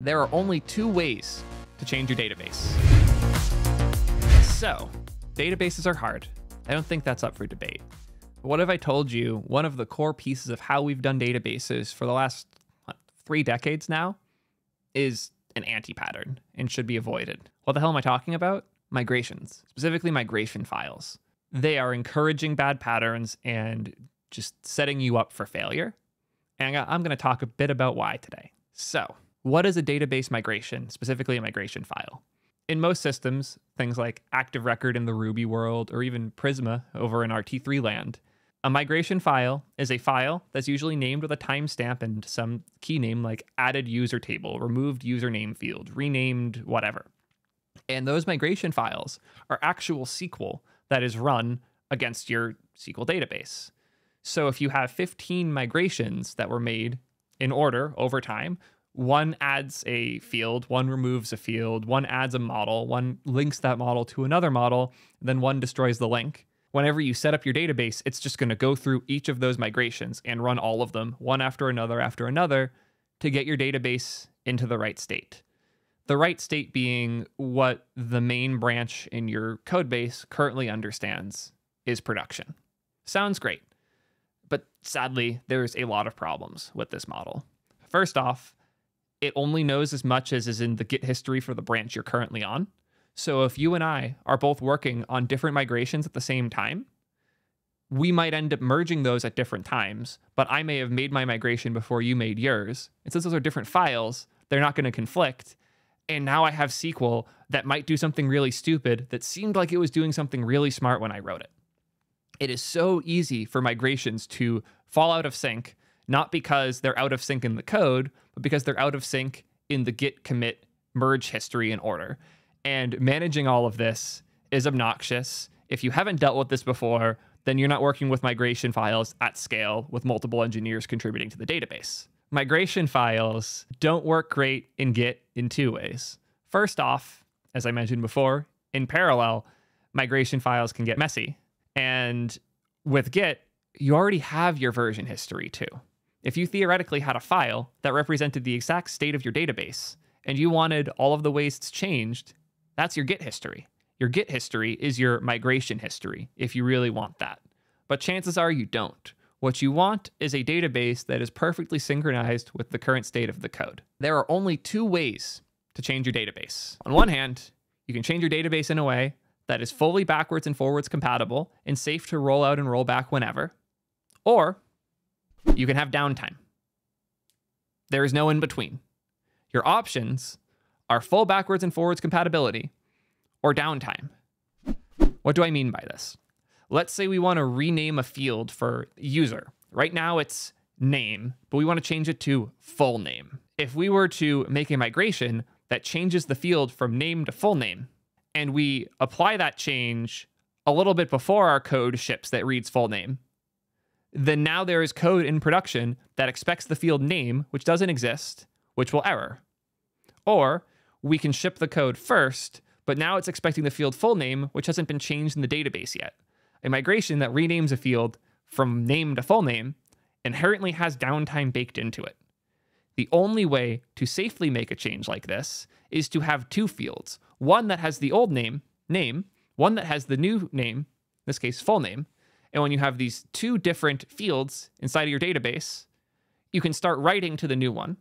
There are only two ways to change your database. So, databases are hard. I don't think that's up for debate. But what if I told you one of the core pieces of how we've done databases for the last 3 decades now is an anti-pattern and should be avoided? What the hell am I talking about? Migrations, specifically migration files. They are encouraging bad patterns and just setting you up for failure. And I'm going to talk a bit about why today. So, what is a database migration, specifically a migration file? In most systems, things like ActiveRecord in the Ruby world, or even Prisma over in our T3 land, a migration file is a file that's usually named with a timestamp and some key name like added user table, removed username field, renamed whatever. And those migration files are actual SQL that is run against your SQL database. So if you have 15 migrations that were made in order over time, one adds a field, one removes a field, one adds a model, one links that model to another model, then one destroys the link. Whenever you set up your database, it's just going to go through each of those migrations and run all of them, one after another, to get your database into the right state. The right state being what the main branch in your code base currently understands is production. Sounds great, but sadly, there's a lot of problems with this model. First off, it only knows as much as is in the Git history for the branch you're currently on. So if you and I are both working on different migrations at the same time, we might end up merging those at different times, but I may have made my migration before you made yours. And since those are different files, they're not going to conflict. And now I have SQL that might do something really stupid that seemed like it was doing something really smart when I wrote it. It is so easy for migrations to fall out of sync, not because they're out of sync in the code, but because they're out of sync in the Git commit merge history and order. And managing all of this is obnoxious. If you haven't dealt with this before, then you're not working with migration files at scale with multiple engineers contributing to the database. Migration files don't work great in Git in two ways. First off, as I mentioned before, in parallel, migration files can get messy. And with Git, you already have your version history too. If you theoretically had a file that represented the exact state of your database and you wanted all of the ways it's changed, that's your Git history. Your Git history is your migration history if you really want that. But chances are you don't. What you want is a database that is perfectly synchronized with the current state of the code. There are only two ways to change your database. On one hand, you can change your database in a way that is fully backwards and forwards compatible and safe to roll out and roll back whenever, or you can have downtime. There is no in between. Your options are full backwards and forwards compatibility or downtime. What do I mean by this? Let's say we want to rename a field for user. Right now it's name, but we want to change it to full name. If we were to make a migration that changes the field from name to full name, and we apply that change a little bit before our code ships that reads full name, then now there is code in production that expects the field name, which doesn't exist, which will error. Or we can ship the code first, but now it's expecting the field full name, which hasn't been changed in the database yet. A migration that renames a field from name to full name inherently has downtime baked into it. The only way to safely make a change like this is to have two fields, one that has the old name, name, one that has the new name, in this case, full name. And when you have these two different fields inside of your database, you can start writing to the new one,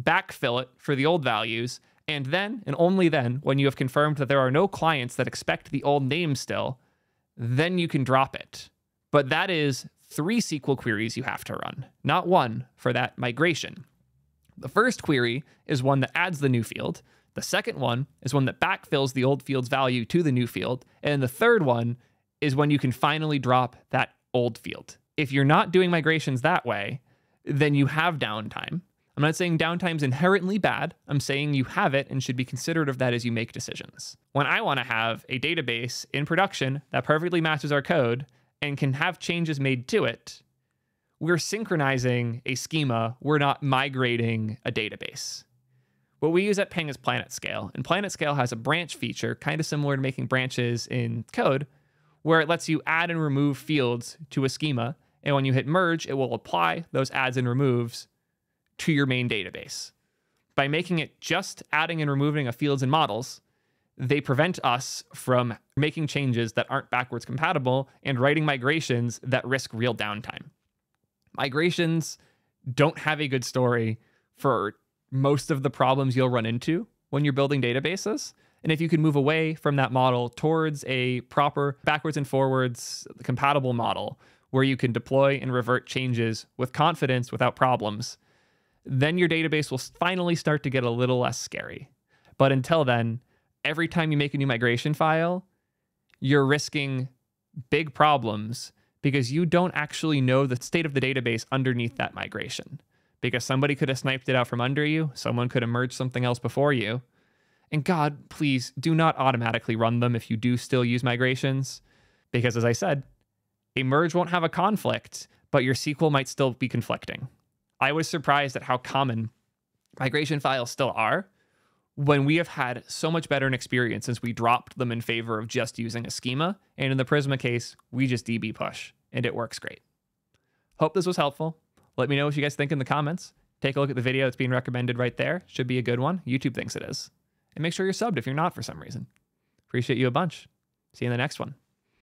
backfill it for the old values, and then, and only then, when you have confirmed that there are no clients that expect the old name still, then you can drop it. But that is 3 SQL queries you have to run, not one for that migration. The first query is one that adds the new field. The second one is one that backfills the old field's value to the new field. And the third one is when you can finally drop that old field. If you're not doing migrations that way, then you have downtime. I'm not saying downtime's inherently bad. I'm saying you have it and should be considerate of that as you make decisions. When I want to have a database in production that perfectly matches our code and can have changes made to it, we're synchronizing a schema. We're not migrating a database. What we use at Ping is PlanetScale, and PlanetScale has a branch feature kind of similar to making branches in code, where it lets you add and remove fields to a schema. And when you hit merge, it will apply those adds and removes to your main database. by making it just adding and removing of fields and models, they prevent us from making changes that aren't backwards compatible and writing migrations that risk real downtime. Migrations don't have a good story for most of the problems you'll run into when you're building databases. And if you can move away from that model towards a proper backwards and forwards compatible model where you can deploy and revert changes with confidence without problems, then your database will finally start to get a little less scary. But until then, every time you make a new migration file, you're risking big problems because you don't actually know the state of the database underneath that migration, because somebody could have sniped it out from under you. Someone could have merged something else before you. And God, please do not automatically run them if you do still use migrations, because as I said, a merge won't have a conflict, but your SQL might still be conflicting. I was surprised at how common migration files still are when we have had so much better an experience since we dropped them in favor of just using a schema. And in the Prisma case, we just DB push and it works great. Hope this was helpful. Let me know what you guys think in the comments. Take a look at the video that's being recommended right there. Should be a good one. YouTube thinks it is. And make sure you're subbed if you're not for some reason. Appreciate you a bunch. See you in the next one.